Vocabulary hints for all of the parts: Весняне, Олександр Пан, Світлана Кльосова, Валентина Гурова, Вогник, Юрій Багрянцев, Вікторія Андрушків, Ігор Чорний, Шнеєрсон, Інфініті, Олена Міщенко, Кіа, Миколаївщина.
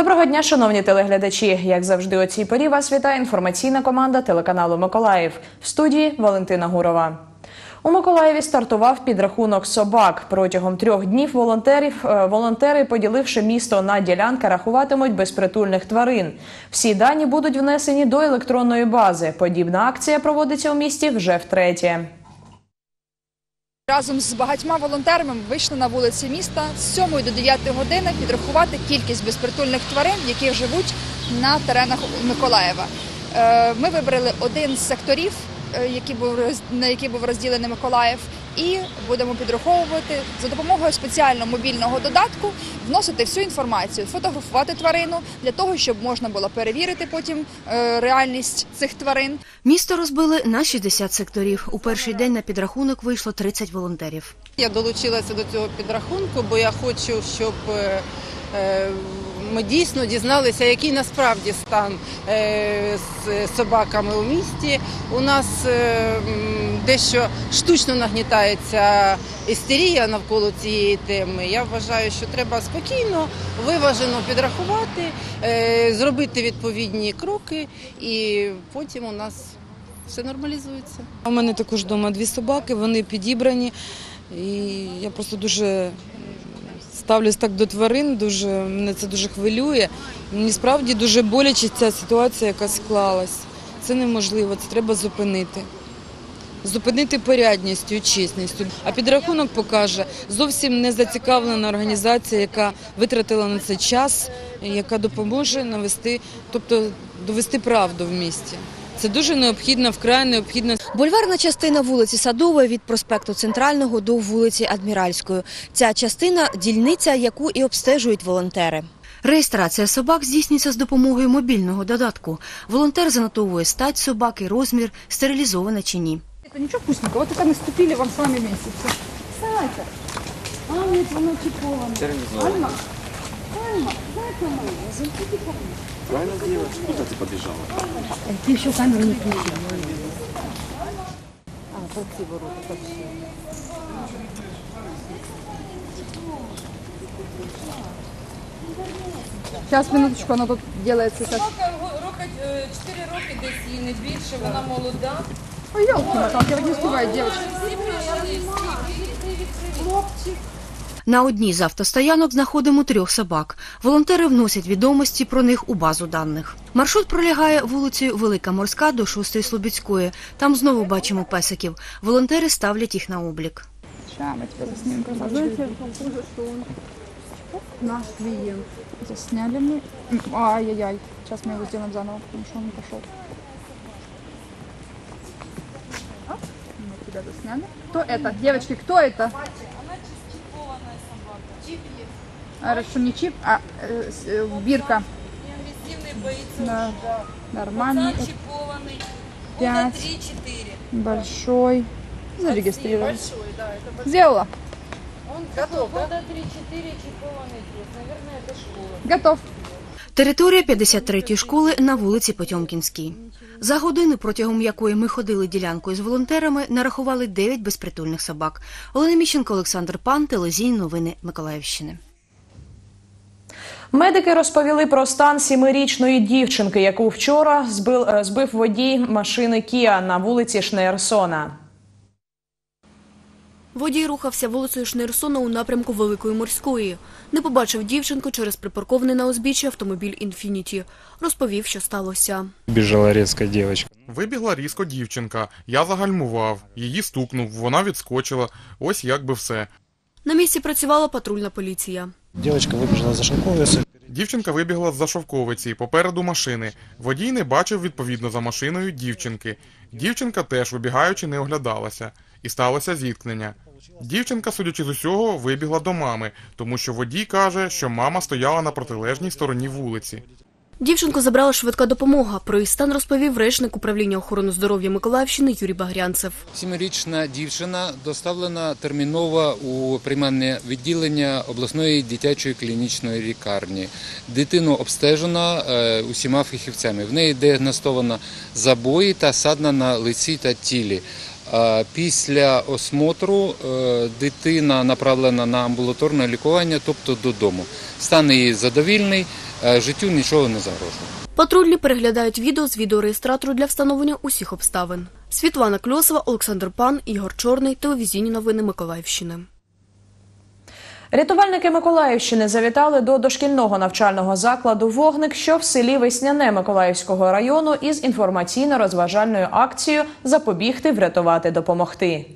Доброго дня, шановні телеглядачі! Як завжди о цій порі вас вітає інформаційна команда телеканалу «Миколаїв». В студії Валентина Гурова. У Миколаєві стартував підрахунок собак. Протягом 3 днів волонтери, поділивши місто на ділянки, рахуватимуть безпритульних тварин. Всі дані будуть внесені до електронної бази. Подібна акція проводиться у місті вже втретє. Разом з багатьма волонтерами вийшли на вулиці міста з 7 до 9 години підрахувати кількість безпритульних тварин, які живуть на теренах Миколаєва. Ми вибрали один з секторів, на який був розділений Миколаїв, і будемо підраховувати за допомогою спеціального мобільного додатку, вносити всю інформацію, фотографувати тварину, для того, щоб можна було перевірити потім реальність цих тварин. Місто розбили на 60 секторів. У перший день на підрахунок вийшло 30 волонтерів. Я долучилася до цього підрахунку, бо я хочу, щоб ми дійсно дізналися, який насправді стан з собаками у місті. У нас дещо штучно нагнітається істерія навколо цієї теми. Я вважаю, що треба спокійно, виважено підрахувати, зробити відповідні кроки, і потім у нас все нормалізується. У мене також вдома 2 собаки, вони підібрані, і я просто дуже ставлюсь так до тварин, мене це дуже хвилює. Мені справді дуже боляче ця ситуація, яка склалась. Це неможливо, це треба зупинити. Зупинити порядністю, чесністю. А підрахунок покаже, зовсім не зацікавлена організація, яка витратила на це час, яка допоможе довести правду в місті. Це дуже необхідно, вкрай необхідно. Бульварна частина вулиці Садової від проспекту Центрального до вулиці Адміральської. Ця частина – дільниця, яку і обстежують волонтери. Реєстрація собак здійснюється з допомогою мобільного додатку. Волонтер занотовує стать собаки, розмір, стерилізована чи ні. Це нічого вкусненького, тільки наступили вам самі місяці. Сатя, а ні, воно чіповане. Стерилізована. Альма, дай камеру, зайти ти помогу. Правильно зробила? Куди ти побіжала? Ти ще камеру не включила. А, спасибо, Рука, так все. Зараз, минуточку, вона тут робиться. Собака, Рука, 4 роки десь, їй не більше, вона молода. Ой, ёлки-макалки, ви не співають, дівчатки. Хлопчик. На одній з автостоянок знаходимо 3 собак. Волонтери вносять відомості про них у базу даних. Маршрут пролягає вулицею Велика Морська до 6-ї Слобідської. Там знову бачимо песиків. Волонтери ставлять їх на облік. Наш клієнт. Засняли ми. Ай-яй-яй. Зараз ми його зробимо заново, тому що він пішов. Ми тебе засняли. Хто це? Дівчатки, хто це? Хорошо, не чип, а бирка. Неагрессивный, боится. Да. Нормальный. Пацан чипованный. 5. 3-4. Большой. Зарегистрирован. Большой, да. Это большой. Сделала. Он готов, да? 3-4 чипованный пес. Наверное, это школа. Готов. Територія 53-ї школи на вулиці Потьомкінській. За годину, протягом якої ми ходили ділянкою з волонтерами, нарахували 9 безпритульних собак. Олена Міщенко, Олександр Пан, телевізійні новини Миколаївщини. Медики розповіли про стан 7-річної дівчинки, яку вчора збив водій машини «Кіа» на вулиці Шнеєрсона. Водій рухався вулицею Шнеєрсона у напрямку Великої Морської. Не побачив дівчинку через припаркований на узбіччі автомобіль «Інфініті». Розповів, що сталося. Вибігла різко дівчинка. Я загальмував. Її стукнув, вона відскочила. Ось якби все. На місці працювала патрульна поліція. Дівчинка вибігла з-за шовковиці, попереду машини. Водій не бачив, відповідно, за машиною дівчинки. Дівчинка теж, вибігаючи, не оглядалася. І сталося зіткнення. Дівчинка, судячи з усього, вибігла до мами, тому що водій каже, що мама стояла на протилежній стороні вулиці. Дівчинку забрала швидка допомога. Про її стан розповів речник управління охорони здоров'я Миколаївщини Юрій Багрянцев. 7-річна дівчина доставлена терміново у приймальне відділення обласної дитячої клінічної лікарні. Дитину обстежено усіма фахівцями. В неї діагностовано забої та ссадина на лиці та тілі. Після осмотру дитина направлена на амбулаторне лікування, тобто додому. Стан її задовільний, життю нічого не загрожує. Патрульні переглядають відео з відеореєстратору для встановлення усіх обставин. Світлана Кльосова, Олександр Пан, Ігор Чорний, телевізійні новини Миколаївщини. Рятувальники Миколаївщини завітали до дошкільного навчального закладу «Вогник», що в селі Весняне Миколаївського району, із інформаційно-розважальною акцією «Запобігти, врятувати, допомогти».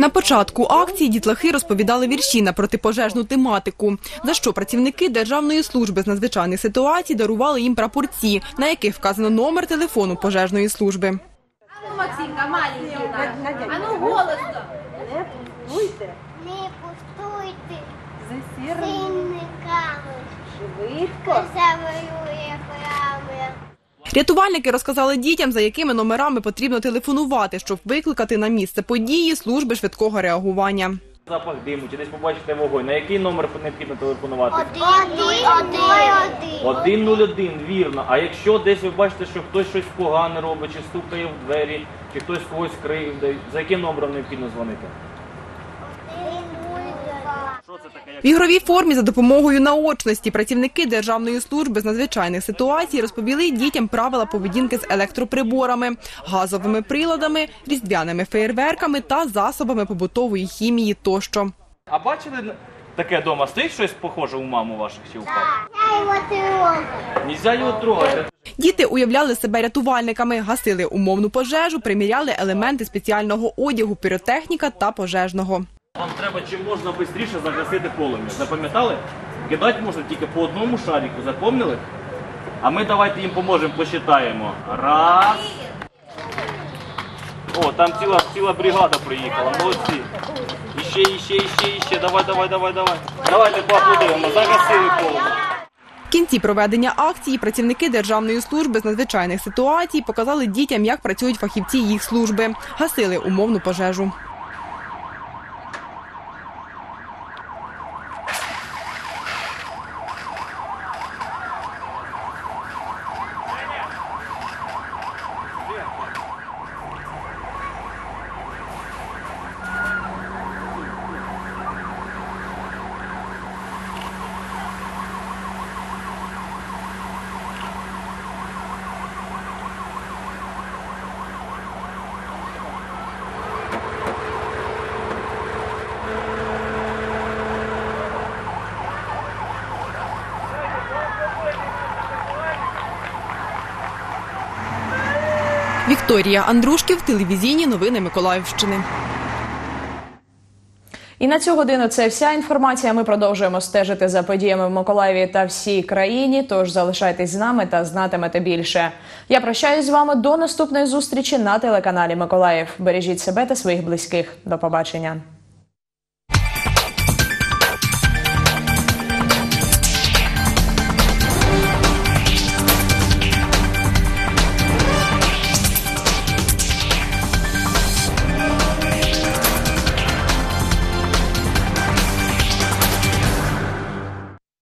На початку акції дітлахи розповідали вірші на протипожежну тематику, за що працівники Державної служби з надзвичайних ситуацій дарували їм прапорці, на яких вказано номер телефону пожежної служби. А ну, Максимка, маленька, а ну, голосно! Не пустуйте! Не пустуйте! Сильниками! Швидко! Завоює храми! Рятувальники розказали дітям, за якими номерами потрібно телефонувати, щоб викликати на місце події служби швидкого реагування. Запах диму, чи десь побачите вогонь, на який номер необхідно телефонувати? 101. 101, вірно. А якщо десь ви бачите, що хтось щось погане робить, чи стукає в двері, чи хтось когось кривдить, за яким номером необхідно дзвонити? В ігровій формі за допомогою наочності працівники Державної служби з надзвичайних ситуацій розповіли дітям правила поведінки з електроприборами, газовими приладами, різдвяними феєрверками та засобами побутової хімії тощо. А бачили таке вдома? Стоїть щось похоже у маму ваших чи у папу? Нельзя його трогати. Діти уявляли себе рятувальниками, гасили умовну пожежу, приміряли елементи спеціального одягу, піротехніка та пожежного. Вам треба чим можна швидше загасити полум'я. Запам'ятали? Кидати можна тільки по одному шарику. Запам'ятали? А ми давайте їм поможемо, посчитаємо. Раз. О, там ціла бригада приїхала. Молодці. Іще. Давай. Давайте поаплодуємо. Загасили полум'я. В кінці проведення акції працівники Державної служби з надзвичайних ситуацій показали дітям, як працюють фахівці їх служби. Гасили умовну пожежу. Вікторія Андрушків, телевізійні новини Миколаївщини. І на цю годину це вся інформація. Ми продовжуємо стежити за подіями в Миколаєві та всій країні, тож залишайтесь з нами та знатимете більше. Я прощаюсь з вами до наступної зустрічі на телеканалі Миколаїв. Бережіть себе та своїх близьких. До побачення.